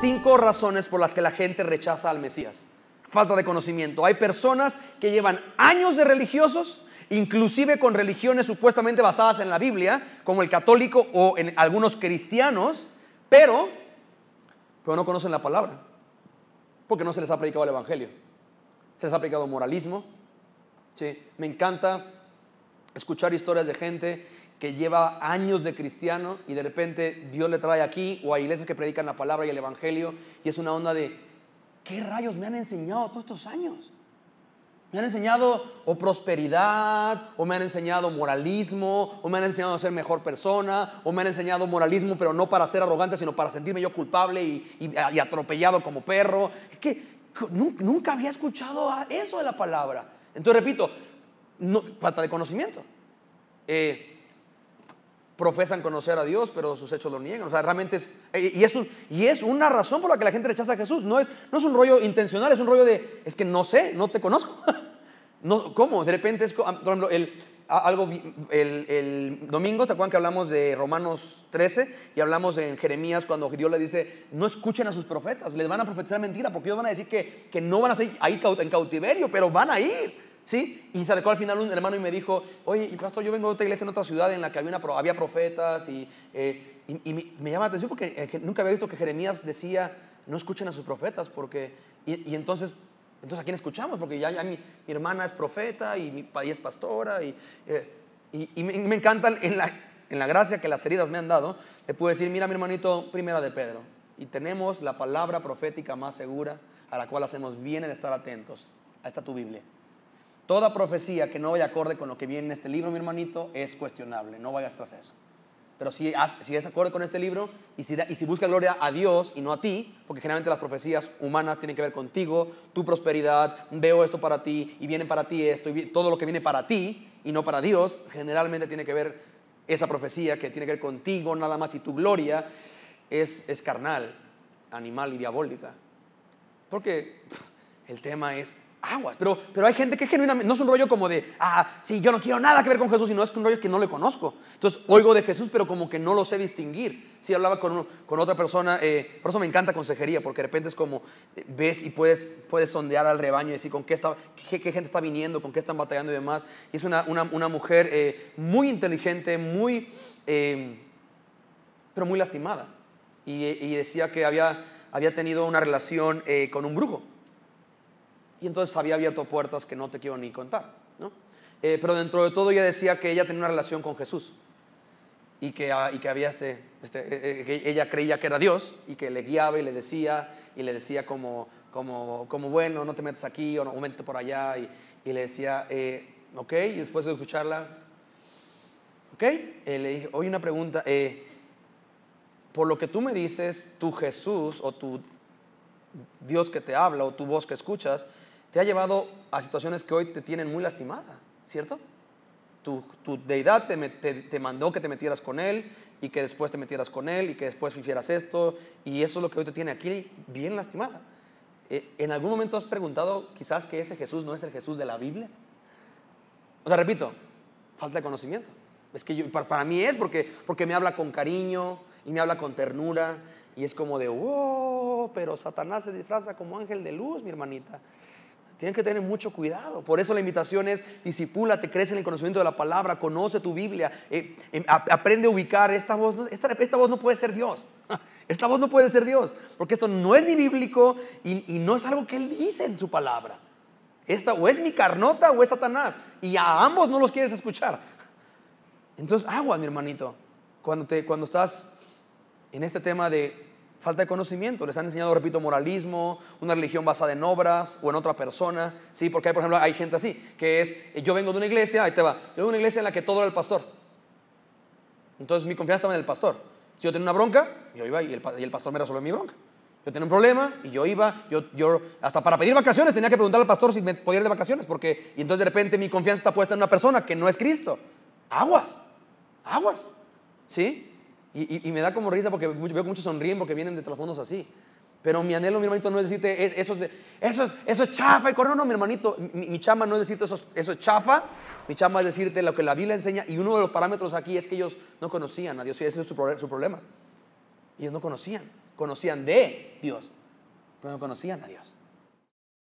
5 razones por las que la gente rechaza al Mesías. Falta de conocimiento. Hay personas que llevan años de religiosos, inclusive con religiones supuestamente basadas en la Biblia, como el católico o en algunos cristianos, pero no conocen la palabra, porque no se les ha predicado el evangelio. Se les ha predicado moralismo. Sí, me encanta escuchar historias de gente que lleva años de cristiano y de repente Dios le trae aquí o a iglesias que predican la palabra y el evangelio, y es una onda de ¿qué rayos me han enseñado todos estos años? Me han enseñado o prosperidad, o me han enseñado moralismo, o me han enseñado a ser mejor persona, o me han enseñado moralismo, pero no para ser arrogante, sino para sentirme yo culpable y atropellado como perro. Es que nunca había escuchado eso de la palabra. Entonces, repito, falta de conocimiento. Profesan conocer a Dios, pero sus hechos lo niegan. O sea, realmente es una razón por la que la gente rechaza a Jesús. No es un rollo intencional, es un rollo de, es que no sé, no te conozco. No, ¿cómo? De repente es, por ejemplo, el domingo, ¿se acuerdan que hablamos de Romanos 13? Y hablamos en Jeremías cuando Dios le dice, no escuchen a sus profetas, les van a profetizar mentira, porque ellos van a decir que no van a ir ahí en cautiverio, pero van a ir. ¿Sí? Y se acercó al final un hermano y me dijo, oye, pastor, yo vengo de otra iglesia en otra ciudad en la que había profetas y me llama la atención porque nunca había visto que Jeremías decía, no escuchen a sus profetas, porque y entonces ¿a quién escuchamos? Porque ya mi hermana es profeta y mi padre es pastora y me encanta en la gracia que las heridas me han dado. Le pude decir, mira mi hermanito, 1 de Pedro, y tenemos la palabra profética más segura, a la cual hacemos bien en estar atentos. Ahí está tu Biblia. Toda profecía que no vaya acorde con lo que viene en este libro, mi hermanito, es cuestionable. No vayas tras eso. Pero si es acorde con este libro y si busca gloria a Dios y no a ti, porque generalmente las profecías humanas tienen que ver contigo, tu prosperidad, veo esto para ti y viene para ti esto, y todo lo que viene para ti y no para Dios, generalmente tiene que ver esa profecía que tiene que ver contigo nada más, y tu gloria es carnal, animal y diabólica. Porque el tema es aguas, pero hay gente que genuinamente, no es un rollo como de, sí, yo no quiero nada que ver con Jesús, sino es un rollo que no le conozco. Entonces, oigo de Jesús, pero como que no lo sé distinguir. Sí, hablaba con otra persona, por eso me encanta consejería, porque de repente es como, ves y puedes sondear al rebaño y decir con qué gente está viniendo, con qué están batallando y demás. Y es una mujer muy inteligente, pero muy lastimada. Y decía que había tenido una relación con un brujo. Y entonces había abierto puertas que no te quiero ni contar, ¿no? Pero dentro de todo ella decía que ella tenía una relación con Jesús y que había que ella creía que era Dios y que le guiaba y le decía como bueno, no te metas aquí o no vente por allá, y le decía, ok, y después de escucharla, ok, le dije, oye, una pregunta, por lo que tú me dices, tu Jesús o tu Dios que te habla o tu voz que escuchas te ha llevado a situaciones que hoy te tienen muy lastimada, ¿cierto? Tu deidad te mandó que te metieras con él y que después te metieras con él y que después hicieras esto, y eso es lo que hoy te tiene aquí bien lastimada. ¿En algún momento has preguntado quizás que ese Jesús no es el Jesús de la Biblia? O sea, repito, falta de conocimiento. Es que para mí es porque me habla con cariño y me habla con ternura y es como de wow, pero Satanás se disfraza como ángel de luz, mi hermanita. Tienen que tener mucho cuidado. Por eso la invitación es, discípulate, crece en el conocimiento de la palabra, conoce tu Biblia, aprende a ubicar esta voz no puede ser Dios. Esta voz no puede ser Dios, porque esto no es ni bíblico y no es algo que Él dice en su palabra. Esta o es mi carnota o es Satanás, y a ambos no los quieres escuchar. Entonces, agua, mi hermanito, cuando estás en este tema de falta de conocimiento. Les han enseñado, repito, moralismo, una religión basada en obras o en otra persona, ¿sí? Porque hay, por ejemplo, hay gente así, que es, yo vengo de una iglesia, ahí te va, yo vengo de una iglesia en la que todo era el pastor. Entonces mi confianza estaba en el pastor. Si yo tenía una bronca, yo iba y el pastor me resolvió mi bronca. Yo tenía un problema y yo iba, yo hasta para pedir vacaciones tenía que preguntarle al pastor si me podía ir de vacaciones, porque y entonces de repente mi confianza está puesta en una persona que no es Cristo. Aguas, ¿sí? Y me da como risa porque veo que muchos sonríen porque vienen de trasfondos así. Pero mi anhelo, mi hermanito, no es decirte eso es chafa y corno. No, mi hermanito, mi chama no es decirte eso es chafa. Mi chama es decirte lo que la Biblia enseña. Y uno de los parámetros aquí es que ellos no conocían a Dios. Y ese es su problema. Ellos no conocían de Dios, pero no conocían a Dios.